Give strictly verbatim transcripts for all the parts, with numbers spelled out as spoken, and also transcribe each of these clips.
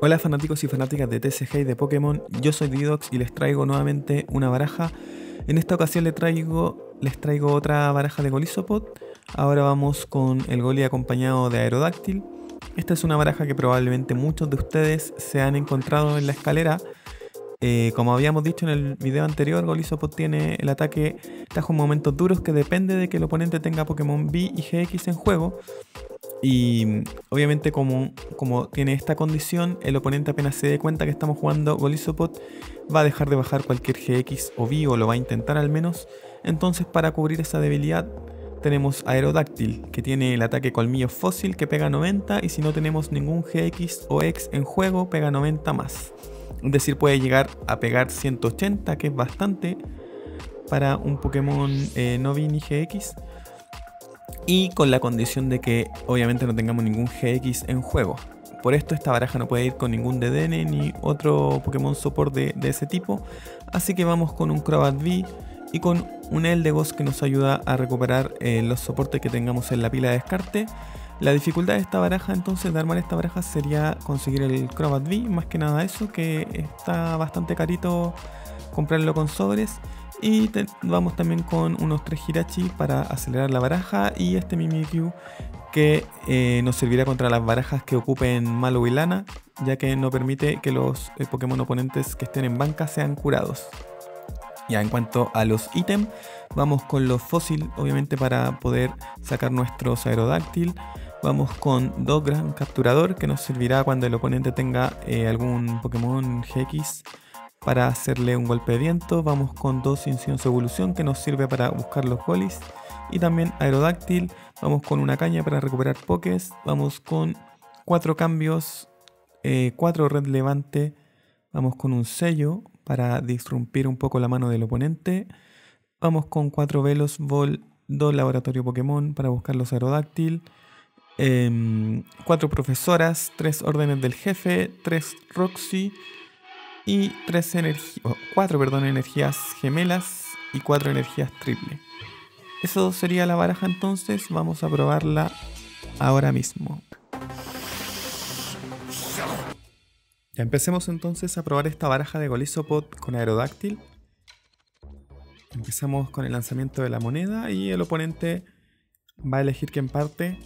Hola fanáticos y fanáticas de T C G y de Pokémon, yo soy Didox y les traigo nuevamente una baraja. En esta ocasión les traigo, les traigo otra baraja de Golisopod. Ahora vamos con el Goli acompañado de Aerodactyl. Esta es una baraja que probablemente muchos de ustedes se han encontrado en la escalera. Eh, como habíamos dicho en el video anterior, Golisopod tiene el ataque Tajo en momentos duros que depende de que el oponente tenga Pokémon V y G X en juego. Y obviamente como, como tiene esta condición, el oponente apenas se dé cuenta que estamos jugando Golisopod va a dejar de bajar cualquier G X o V, o lo va a intentar al menos. Entonces para cubrir esa debilidad tenemos Aerodactyl, que tiene el ataque Colmillo Fósil que pega noventa, y si no tenemos ningún G X o X en juego pega noventa más. Es decir, puede llegar a pegar ciento ochenta, que es bastante para un Pokémon eh, no V ni G X. Y con la condición de que obviamente no tengamos ningún G X en juego. Por esto esta baraja no puede ir con ningún D D N ni otro Pokémon support de, de ese tipo. Así que vamos con un Crobat V y con un Eldegoss que nos ayuda a recuperar eh, los soportes que tengamos en la pila de descarte. La dificultad de esta baraja, entonces, de armar esta baraja sería conseguir el Crobat V, más que nada eso, que está bastante carito comprarlo con sobres. Y te, vamos también con unos tres Jirachi para acelerar la baraja, y este Mimikyu que eh, nos servirá contra las barajas que ocupen Malo y Lana, ya que no permite que los eh, Pokémon oponentes que estén en banca sean curados. Ya en cuanto a los ítems, vamos con los fósil obviamente para poder sacar nuestros Aerodactyl. Vamos con dos Gran Capturador que nos servirá cuando el oponente tenga eh, algún Pokémon G X para hacerle un golpe de viento. Vamos con dos Incienso Evolución que nos sirve para buscar los golis. Y también Aerodactyl. Vamos con una caña para recuperar pokés. Vamos con cuatro cambios, eh, cuatro Red Levante. Vamos con un sello para disrumpir un poco la mano del oponente. Vamos con cuatro Velos Ball, dos Laboratorio Pokémon para buscar los Aerodactyl, eh, cuatro Profesoras, tres Órdenes del Jefe, tres Roxy y tres energi- oh, cuatro perdón, energías gemelas y cuatro energías triple. Eso sería la baraja, entonces vamos a probarla ahora mismo. Ya empecemos entonces a probar esta baraja de Golisopod con Aerodactyl. Empezamos con el lanzamiento de la moneda y el oponente va a elegir quién parte.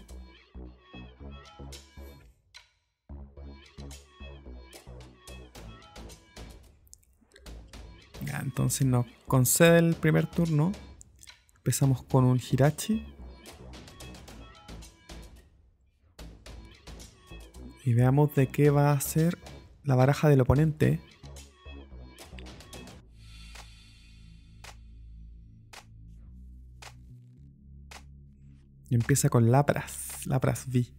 Ya, entonces nos concede el primer turno. Empezamos con un Jirachi. Y veamos de qué va a ser la baraja del oponente. Y empieza con Lapras, Lapras V.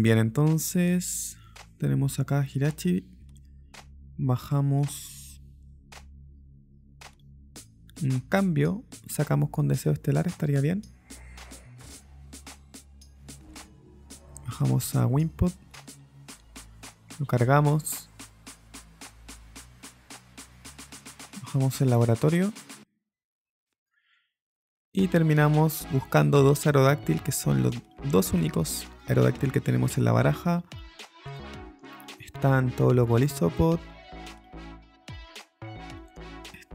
Bien, entonces tenemos acá Jirachi. Bajamos un cambio, sacamos con Deseo Estelar, estaría bien. Bajamos a Wimpot. Lo cargamos. Bajamos el laboratorio. Y terminamos buscando dos Aerodactyl, que son los dos únicos Aerodactyl que tenemos en la baraja. Están todos los Golisopod.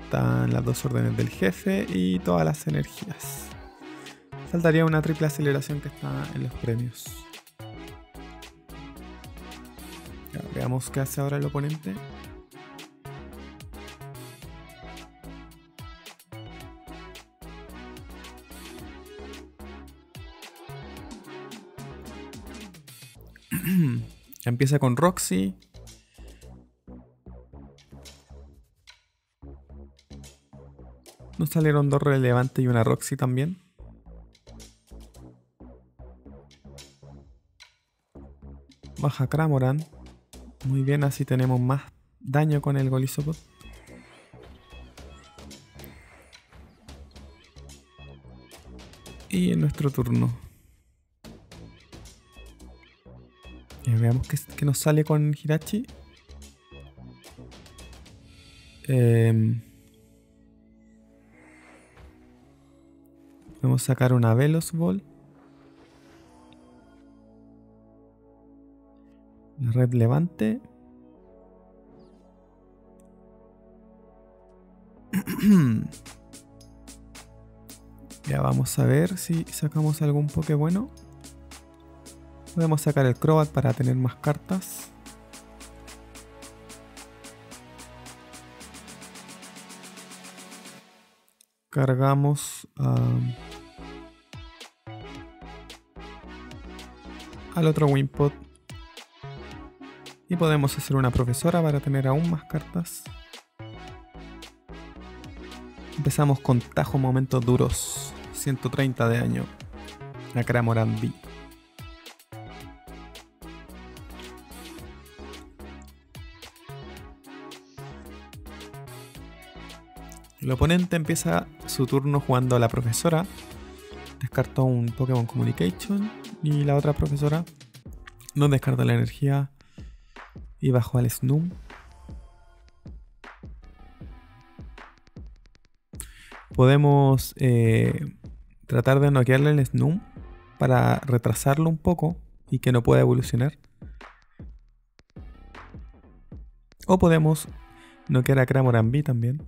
Están las dos Órdenes del Jefe y todas las energías. Faltaría una triple aceleración que está en los premios. Veamos qué hace ahora el oponente. Empieza con Roxy. Nos salieron dos relevantes y una Roxy también. Baja Cramorant. Muy bien, así tenemos más daño con el Golisopod. Y en nuestro turno. Y veamos qué, qué nos sale con Jirachi. Eh, vamos a sacar una Velos Ball. La red levante. Ya vamos a ver si sacamos algún poke bueno. Podemos sacar el Crobat para tener más cartas. Cargamos a... al otro Wimpod. Y podemos hacer una profesora para tener aún más cartas. Empezamos con Tajo Momentos Duros, ciento treinta de daño, la Cramorant V. El oponente empieza su turno jugando a la profesora. Descartó un Pokémon Communication y la otra profesora no descarta la energía y bajó al Snom. Podemos eh, tratar de noquearle el Snom para retrasarlo un poco y que no pueda evolucionar. O podemos noquear a Cramorant V también.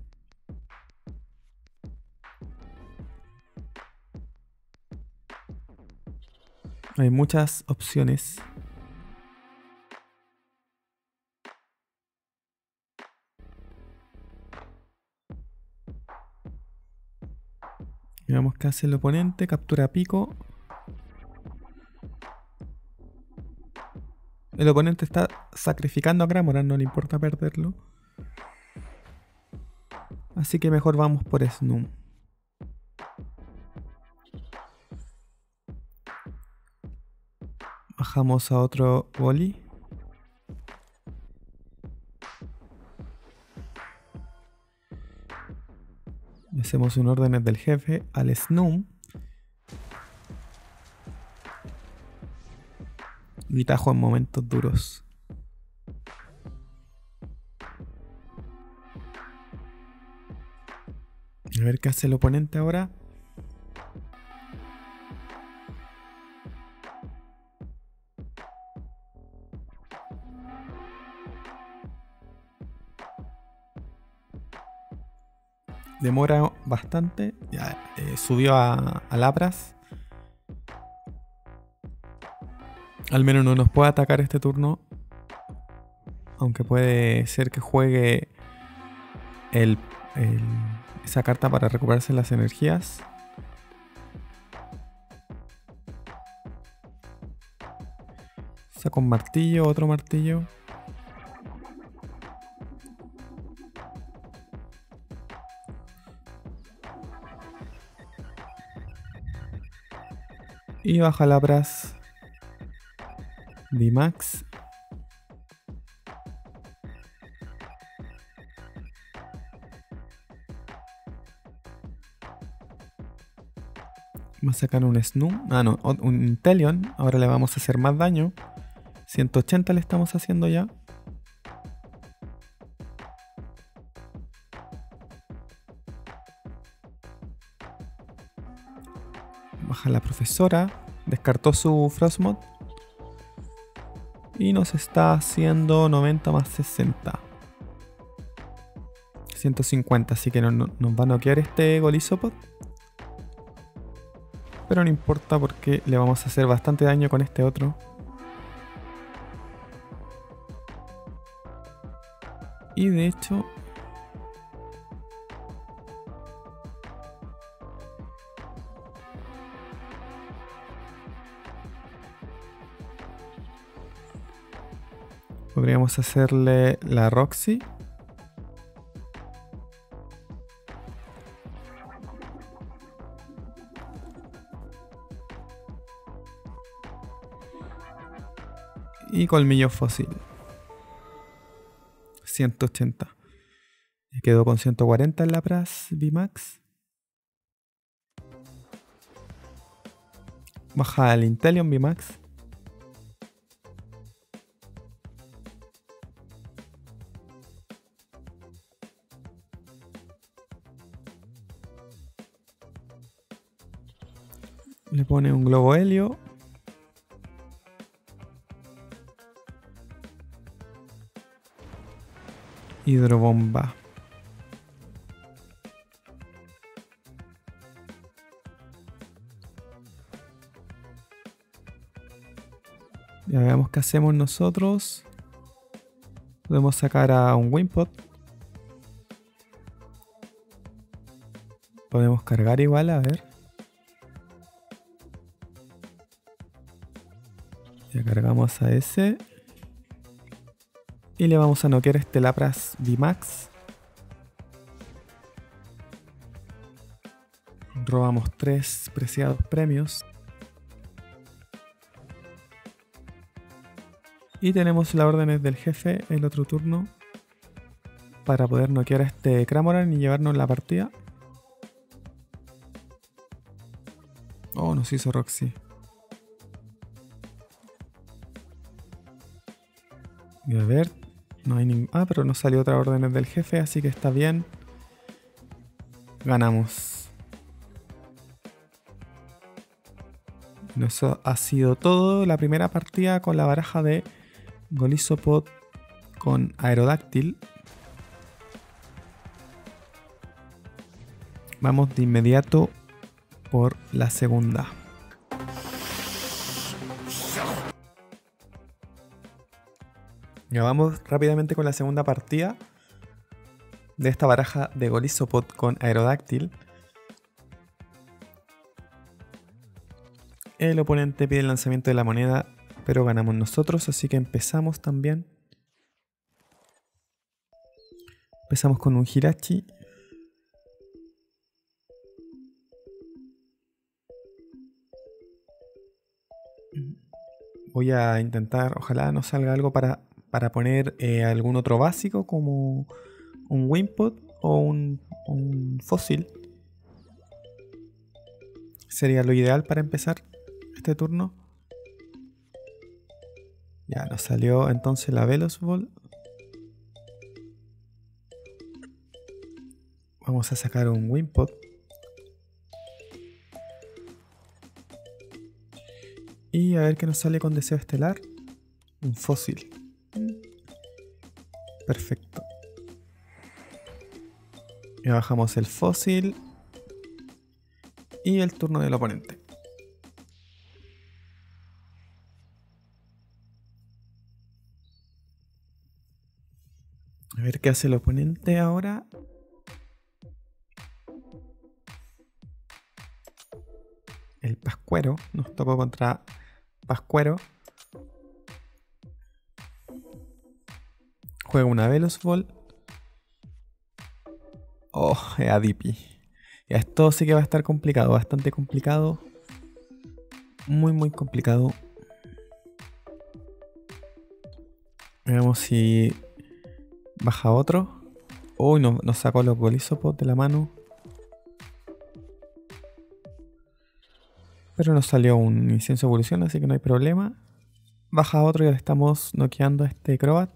Hay muchas opciones. Veamos qué hace el oponente. Captura pico. El oponente está sacrificando a Cramorant, no le importa perderlo. Así que mejor vamos por Snom. Bajamos a otro Goli. Hacemos un órdenes del jefe al Snom. Y Tajo en Momentos Duros. A ver qué hace el oponente ahora. Demora bastante. Ya, eh, subió a, a Lapras. Al menos no nos puede atacar este turno. Aunque puede ser que juegue el, el, esa carta para recuperarse las energías. Saca un martillo, otro martillo. Y baja Lapras V MAX. Vamos a sacar un Snom. Ah, no, un Inteleon. Ahora le vamos a hacer más daño. ciento ochenta le estamos haciendo ya. Baja la profesora, descartó su Frostmod y nos está haciendo noventa más sesenta, ciento cincuenta, así que no, no, nos va a noquear este Golisopod, pero no importa porque le vamos a hacer bastante daño con este otro. Y de hecho podríamos hacerle la Roxy. Y Colmillo Fósil. ciento ochenta. Y quedó con ciento cuarenta en Lapras V MAX. Baja el Inteleon V MAX. Le pone un globo helio. Hidrobomba. Ya veamos qué hacemos nosotros. Podemos sacar a un Wimpod. Podemos cargar igual, a ver. Ya cargamos a ese. Y le vamos a noquear este Lapras V MAX. Robamos tres preciados premios. Y tenemos las órdenes del jefe el otro turno para poder noquear a este Cramorant y llevarnos la partida. Oh, nos hizo Roxy. Y a ver, no hay ningún... Ah, pero nos salió otra orden del jefe, así que está bien. Ganamos. Eso ha sido todo. La primera partida con la baraja de Golisopod con Aerodactyl. Vamos de inmediato por la segunda. Ya vamos rápidamente con la segunda partida de esta baraja de Golisopod con Aerodactyl. El oponente pide el lanzamiento de la moneda, pero ganamos nosotros, así que empezamos también. Empezamos con un Jirachi. Voy a intentar, ojalá nos salga algo para, para poner eh, algún otro básico, como un Wimpod o un, un Fósil. Sería lo ideal para empezar este turno. Ya nos salió entonces la Velociball. Vamos a sacar un Wimpod y a ver qué nos sale con deseo estelar. Un fósil. Perfecto. Y bajamos el fósil y el turno del oponente. A ver qué hace el oponente ahora. El Pascuero. Nos tocó contra Pascuero. Juega una Velociball. Oh, A D P. Ya esto sí que va a estar complicado. Bastante complicado. Muy, muy complicado. Veamos si... baja otro. Uy, oh, nos no sacó los Golisopod de la mano. Pero nos salió un incienso de evolución, así que no hay problema. Baja otro y le estamos noqueando a este Crobat.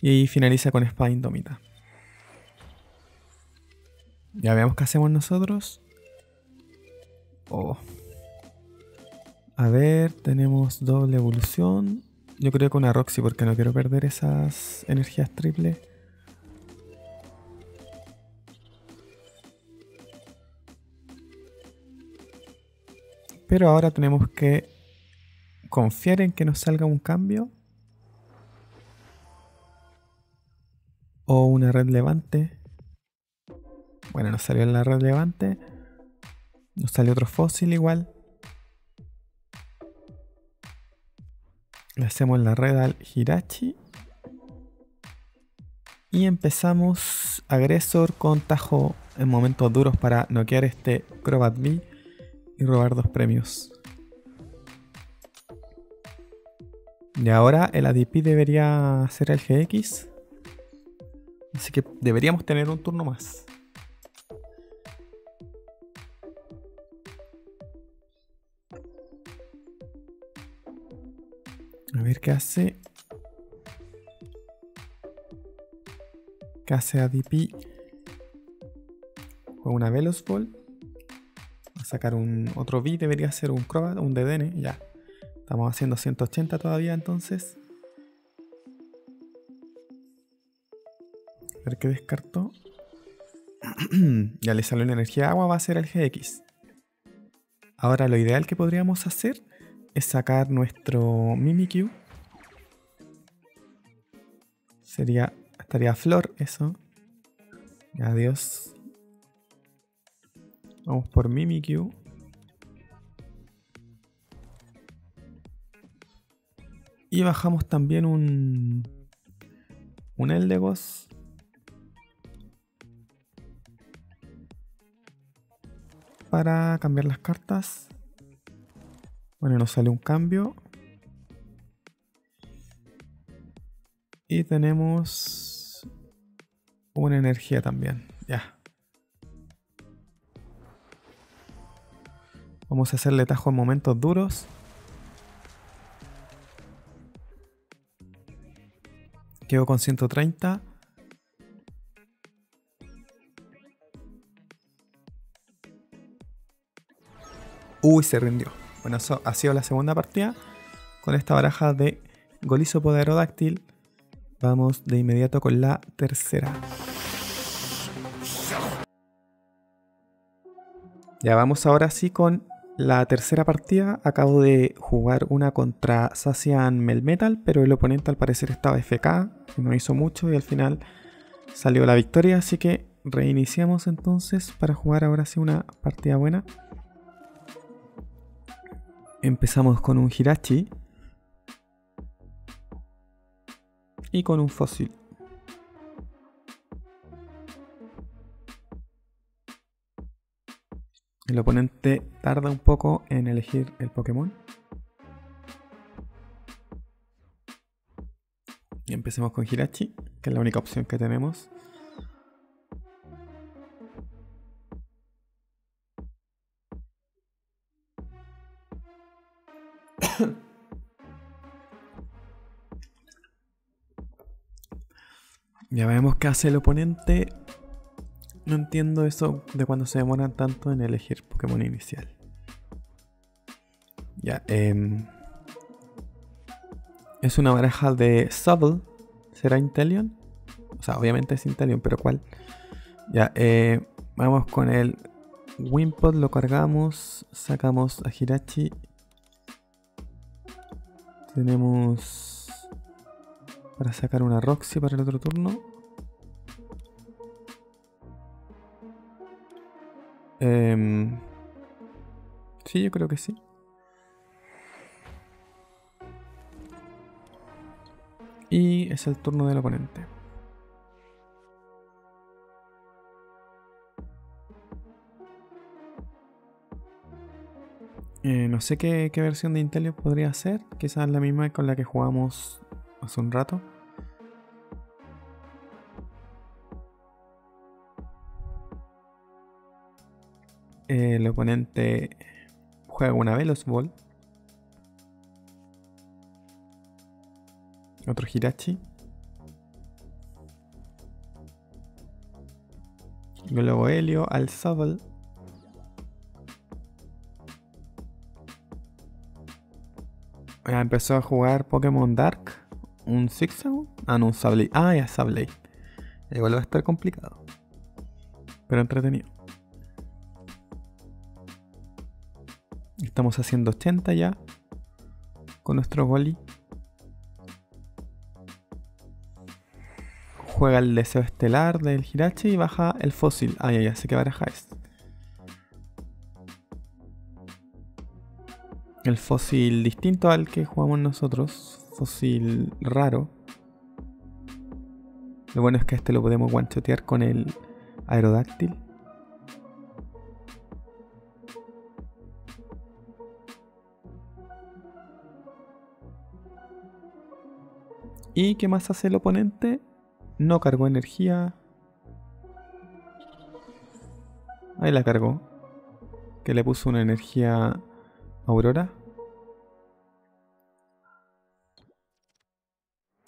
Y finaliza con espada indomita. Ya veamos qué hacemos nosotros. Oh. A ver, tenemos doble evolución. Yo creo que una Roxy, porque no quiero perder esas energías triple. Pero ahora tenemos que confiar en que nos salga un cambio. O una red levante. Bueno, nos salió la red levante. Nos salió otro fósil igual. Le hacemos la red al Jirachi. Y empezamos agresor con tajo en momentos duros para noquear este Crobat V y robar dos premios. Y ahora el A D P debería ser el G X. Así que deberíamos tener un turno más. A ver qué hace. ¿Qué hace A D P? Juega una Velociball. Va a sacar un otro V, debería ser un Crobat, un D D N, ya. Estamos haciendo ciento ochenta todavía entonces. A ver qué descarto. Ya le salió la energía agua, va a ser el G X. Ahora lo ideal que podríamos hacer es sacar nuestro Mimikyu. Sería, estaría Flor, eso. Adiós. Vamos por Mimikyu. Y bajamos también un... un Eldegoss. Para cambiar las cartas. Bueno, nos sale un cambio. Y tenemos una energía también. Ya. Vamos a hacerle tajo en momentos duros. Quedo con ciento treinta. Uy, se rindió. Bueno, eso ha sido la segunda partida. Con esta baraja de Golisopod Aerodactyl. Vamos de inmediato con la tercera. Ya vamos ahora sí con la tercera partida. Acabo de jugar una contra Zacian Melmetal, pero el oponente al parecer estaba F K, no hizo mucho y al final salió la victoria. Así que reiniciamos entonces para jugar ahora sí una partida buena. Empezamos con un Jirachi. Y con un fósil. El oponente tarda un poco en elegir el Pokémon. Y empecemos con Jirachi, que es la única opción que tenemos. Ya vemos qué hace el oponente. No entiendo eso de cuando se demoran tanto en elegir Pokémon inicial. Ya, eh, es una baraja de Sableye. ¿Será Inteleon? O sea, obviamente es Inteleon, pero ¿cuál? Ya, eh, vamos con el Wimpod, lo cargamos. Sacamos a Jirachi. Tenemos... para sacar una Roxy para el otro turno. Eh, sí, yo creo que sí. Y es el turno del oponente. Eh, no sé qué, qué versión de Inteleon podría ser. Quizás la misma con la que jugamos hace un rato. El oponente juega una Veloz Ball. Otro Jirachi. Globo Helio al Sableye. Ya empezó a jugar Pokémon Dark. ¿Un Zigzagoon? Ah, no, un Sableye. Ah, ya Sableye. Igual va a estar complicado. Pero entretenido. Estamos haciendo ochenta ya. Con nuestro Goli. Juega el Deseo Estelar del Jirachi y baja el Fósil. Ah, ya, ya sé que baraja es. El fósil distinto al que jugamos nosotros. Fósil raro. Lo bueno es que este lo podemos one-shotear con el Aerodactyl. ¿Y qué más hace el oponente? No cargó energía. Ahí la cargó. Que le puso una energía Aurora.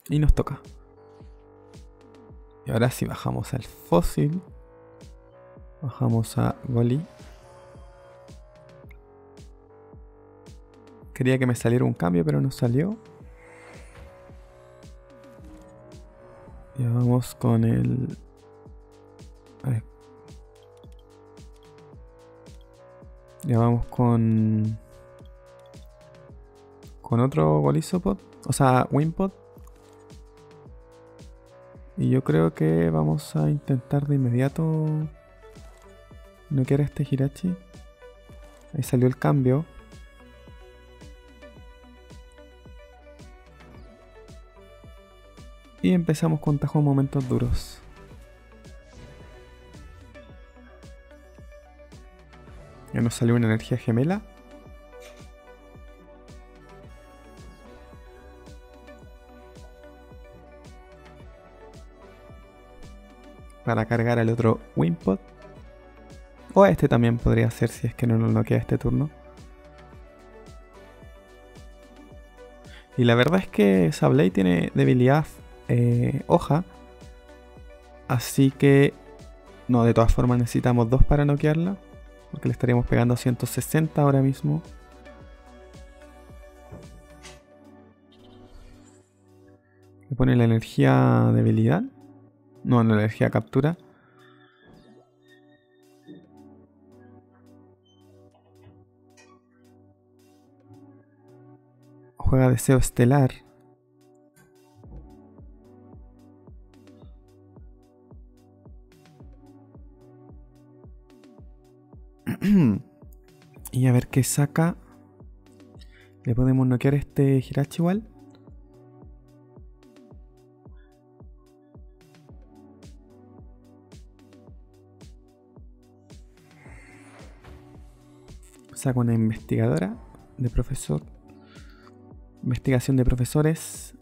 Y nos toca. Y ahora sí bajamos al fósil. Bajamos a Goli. Quería que me saliera un cambio, pero no salió. Y vamos con el Ya vamos con... Con otro Golisopod. O sea, Wimpod. Y yo creo que vamos a intentar de inmediato... ¿No quiere este Jirachi? Ahí salió el cambio. Y empezamos con Tajo Momentos Duros. Ya nos salió una energía gemela. Para cargar al otro Wimpod. O este también podría ser si es que no nos noquea este turno. Y la verdad es que Sableye tiene debilidad eh, hoja. Así que... No, de todas formas necesitamos dos para noquearla. Porque le estaríamos pegando ciento sesenta ahora mismo. Le pone la energía debilidad. No, no, la energía captura. Juega Deseo Estelar. Y a ver qué saca. Le podemos noquear este Jirachi igual. Saca una investigadora de profesor. Investigación de profesores.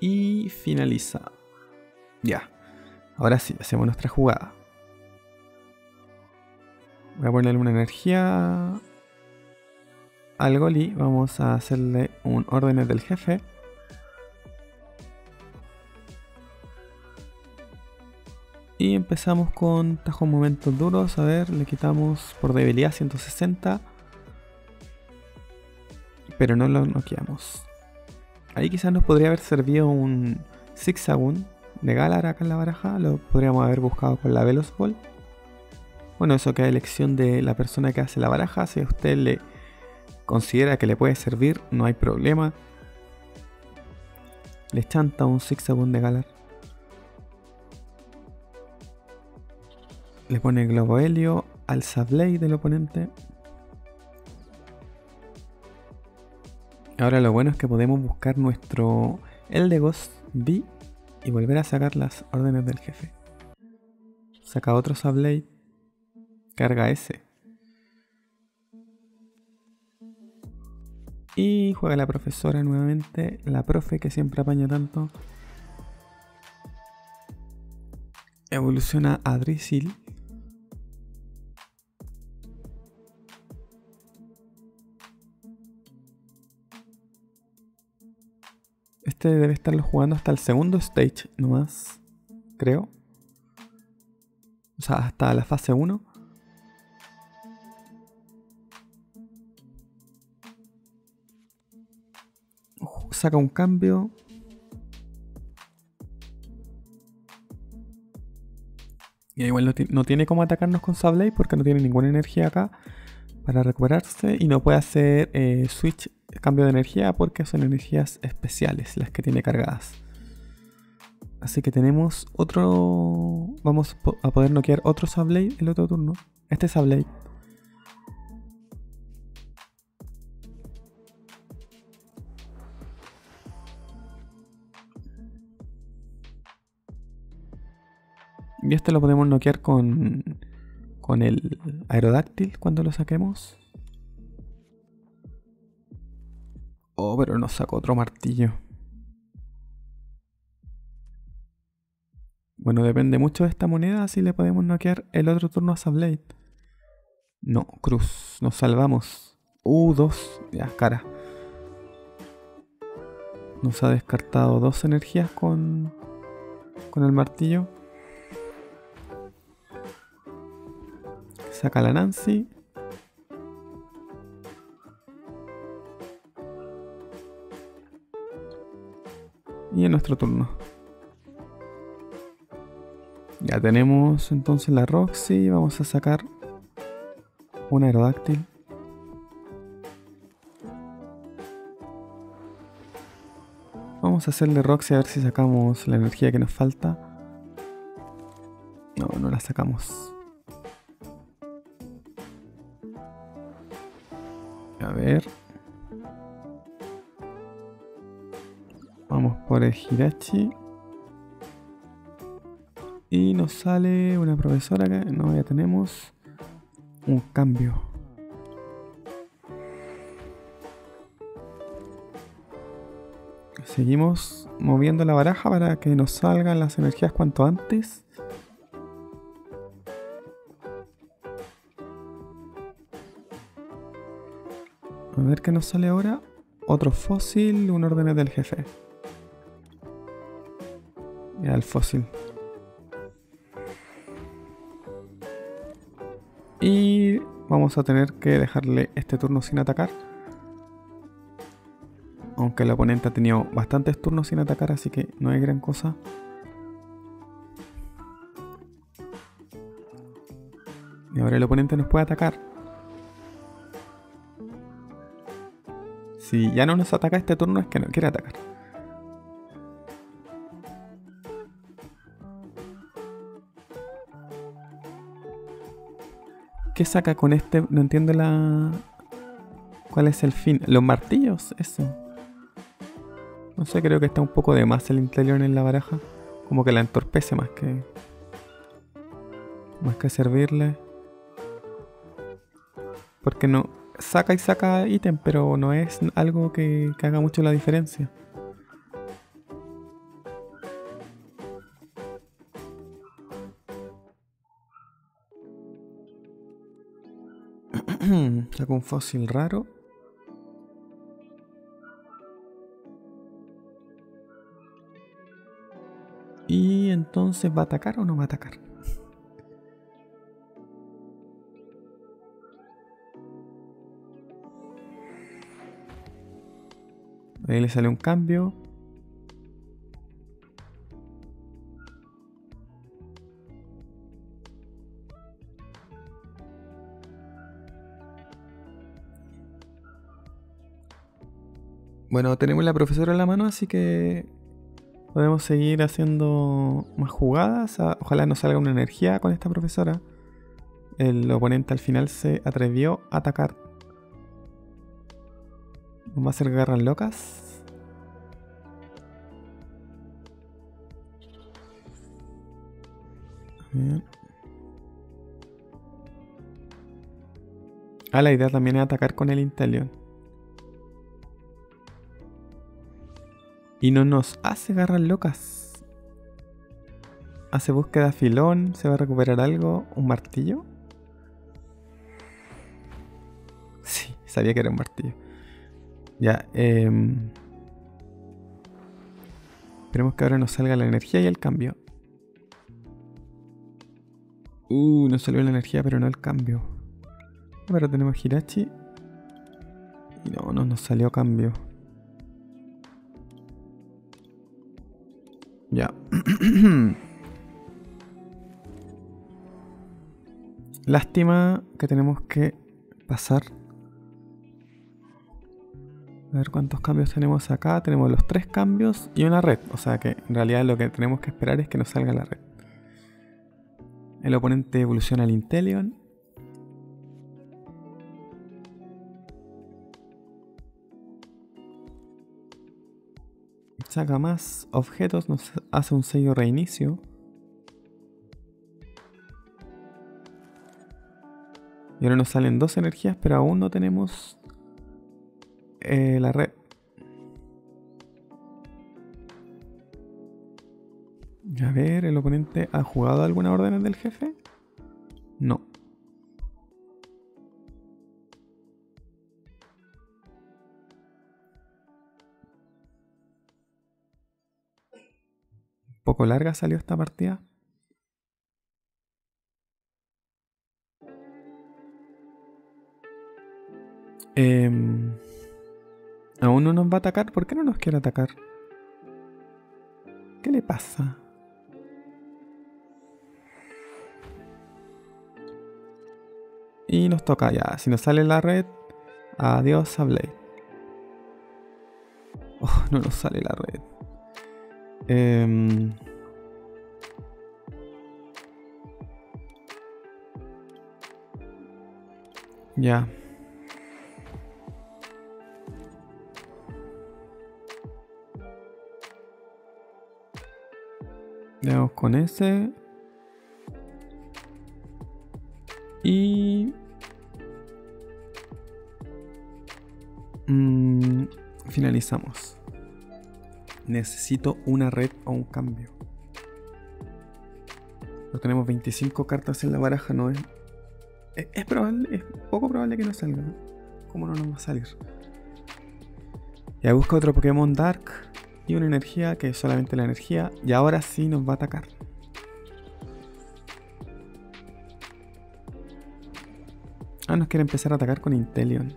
Y finaliza. Ya. Ahora sí, hacemos nuestra jugada. Voy a ponerle una energía al Goli. Vamos a hacerle un órdenes del jefe. Y empezamos con Tajo Momentos Duros. A ver, le quitamos por debilidad ciento sesenta. Pero no lo noqueamos. Ahí quizás nos podría haber servido un Zigzagoon de Galar acá en la baraja. Lo podríamos haber buscado con la Veloz Ball. Bueno, eso queda elección de la persona que hace la baraja. Si a usted le considera que le puede servir, no hay problema. Le chanta un Zigzagoon de Galar. Le pone el globo helio al Sableye del oponente. Ahora lo bueno es que podemos buscar nuestro Eldegoss V y volver a sacar las órdenes del jefe. Saca otro Sableye. Carga ese. Y juega la profesora nuevamente. La profe que siempre apaña tanto. Evoluciona a Drisil. Este debe estarlo jugando hasta el segundo stage nomás, creo. O sea, hasta la fase uno. Uh, saca un cambio. Y igual no, no tiene cómo atacarnos con Sableye porque no tiene ninguna energía acá para recuperarse. Y no puede hacer eh, switch. Cambio de energía porque son energías especiales las que tiene cargadas. Así que tenemos otro... Vamos a poder noquear otro Sableye el otro turno. Este Sableye. Y este lo podemos noquear con... Con el Aerodactyl cuando lo saquemos. Oh, pero nos sacó otro martillo. Bueno, depende mucho de esta moneda si le podemos noquear el otro turno a Sableye. No, cruz. Nos salvamos. Uh, dos. Ya, cara. Nos ha descartado dos energías con, con el martillo. Saca la Nancy. Y en nuestro turno ya tenemos entonces la Roxy. Vamos a sacar un Aerodactyl. Vamos a hacerle Roxy a ver si sacamos la energía que nos falta. No, no la sacamos. A ver. Vamos por el Jirachi. Y nos sale una profesora que no, ya tenemos un cambio. Seguimos moviendo la baraja para que nos salgan las energías cuanto antes. A ver qué nos sale ahora. Otro fósil, un orden del jefe. Ya el fósil. Y vamos a tener que dejarle este turno sin atacar. Aunque el oponente ha tenido bastantes turnos sin atacar, así que no hay gran cosa. Y ahora el oponente nos puede atacar. Si ya no nos ataca este turno es que no quiere atacar. ¿Qué saca con este? No entiendo la... ¿Cuál es el fin? ¿Los martillos? Eso. No sé, creo que está un poco de más el Inteleon en la baraja. Como que la entorpece más que... Más que servirle. Porque no... Saca y saca ítem, pero no es algo que, que haga mucho la diferencia. Saco un fósil raro. Y entonces, ¿va a atacar o no va a atacar? Ahí le sale un cambio. Bueno, tenemos la profesora en la mano, así que podemos seguir haciendo más jugadas. Ojalá nos salga una energía con esta profesora. El oponente al final se atrevió a atacar. Nos va a hacer garras locas. Bien. Ah, la idea también es atacar con el Inteleon. Y no nos hace garras locas. Hace búsqueda filón. ¿Se va a recuperar algo? ¿Un martillo? Sí, sabía que era un martillo. Ya, eh, esperemos que ahora nos salga la energía y el cambio. Uh, nos salió la energía pero no el cambio. Pero tenemos Jirachi. No, no nos salió cambio. Ya. Lástima que tenemos que pasar. A ver cuántos cambios tenemos acá. Tenemos los tres cambios y una red. O sea que en realidad lo que tenemos que esperar es que nos salga la red. El oponente evoluciona al Inteleon. Saca más objetos. Nos hace un sello reinicio. Y ahora nos salen dos energías, pero aún no tenemos... Eh, la red. A ver, ¿el oponente ha jugado alguna orden del jefe? No. Un poco larga salió esta partida. Eh... Aún no nos va a atacar. ¿Por qué no nos quiere atacar? ¿Qué le pasa? Y nos toca ya. Si nos sale la red, adiós Sableye. Oh, no nos sale la red. Eh... Ya. Veamos con ese. Y... Mm, finalizamos. Necesito una red o un cambio. Pero tenemos veinticinco cartas en la baraja, ¿no? Es, es, es probable, es poco probable que no salga. ¿Cómo no nos va a salir? Ya busca otro Pokémon Dark y una energía que es solamente la energía. Y ahora sí nos va a atacar. Ah, nos quiere empezar a atacar con Inteleon.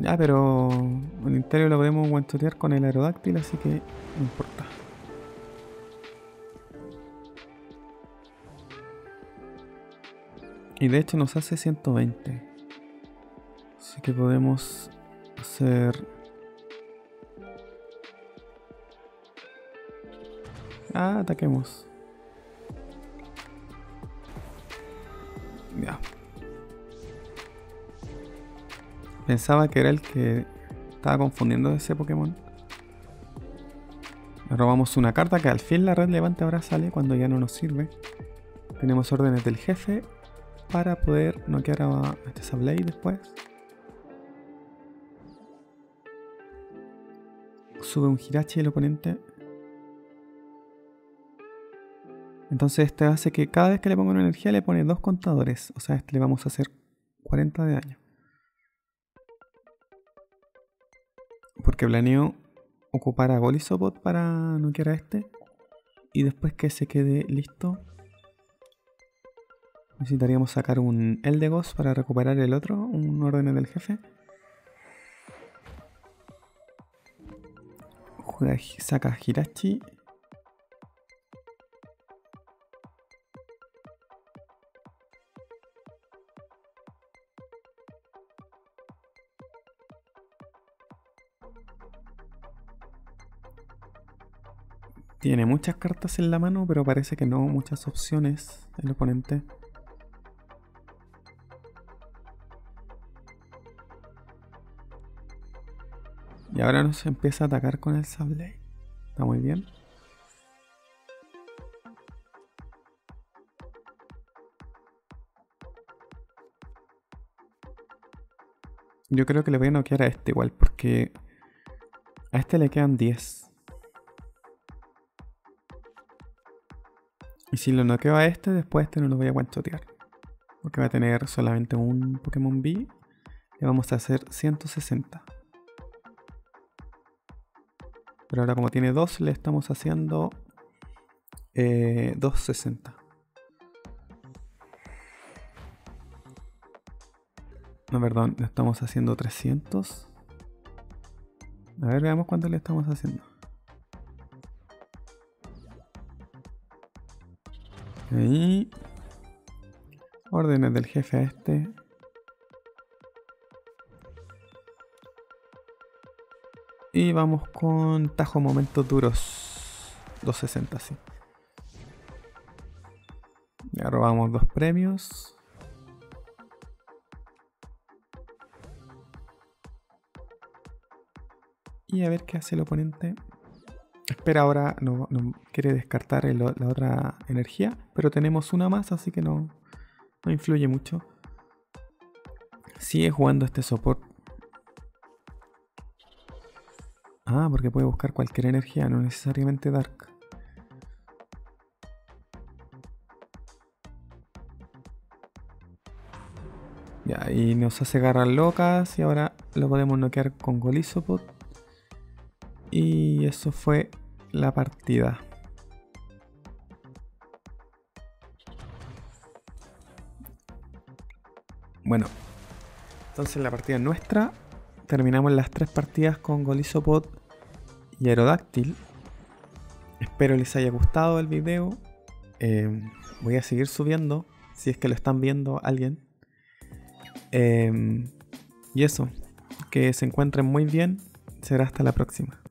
Ya, pero el interior lo podemos guanchotear con el Aerodactyl, así que no importa. Y de hecho nos hace ciento veinte. Así que podemos hacer... Ah, ataquemos. Ya. Pensaba que era el que estaba confundiendo ese Pokémon. Le robamos una carta que al fin la red levante ahora sale cuando ya no nos sirve. Tenemos órdenes del jefe para poder noquear a este Sableye después. Sube un Jirachi el oponente. Entonces este hace que cada vez que le ponga una energía le pone dos contadores. O sea, a este le vamos a hacer cuarenta de daño. Porque planeo ocupar a Golisopod para noquear a este. Y después que se quede listo, necesitaríamos sacar un Eldegoss para recuperar el otro, un orden del jefe. Juega, saca Jirachi. Tiene muchas cartas en la mano, pero parece que no muchas opciones el oponente. Y ahora nos empieza a atacar con el Sableye. Está muy bien. Yo creo que le voy a noquear a este igual, porque a este le quedan diez. Y si lo noqueo a este, después este no lo voy a guanchotear. Porque va a tener solamente un Pokémon V. Le vamos a hacer ciento sesenta. Pero ahora como tiene dos, le estamos haciendo eh, doscientos sesenta. No, perdón, le estamos haciendo trescientos. A ver, veamos cuánto le estamos haciendo. Ahí. Órdenes del jefe a este. Y vamos con tajo momentos duros. doscientos sesenta, sí. Ya robamos dos premios. Y a ver qué hace el oponente. Espera, ahora no, no quiere descartar el, la otra energía, pero tenemos una más, así que no, no influye mucho. Sigue jugando este soporte. Ah, porque puede buscar cualquier energía, no necesariamente Dark. Ya, y nos hace garras locas y ahora lo podemos noquear con Golisopod. Y eso fue la partida. Bueno, entonces la partida nuestra terminamos las tres partidas con Golisopod y Aerodactyl. Espero les haya gustado el video. Eh, voy a seguir subiendo, si es que lo están viendo alguien. Eh, y eso, que se encuentren muy bien. Será hasta la próxima.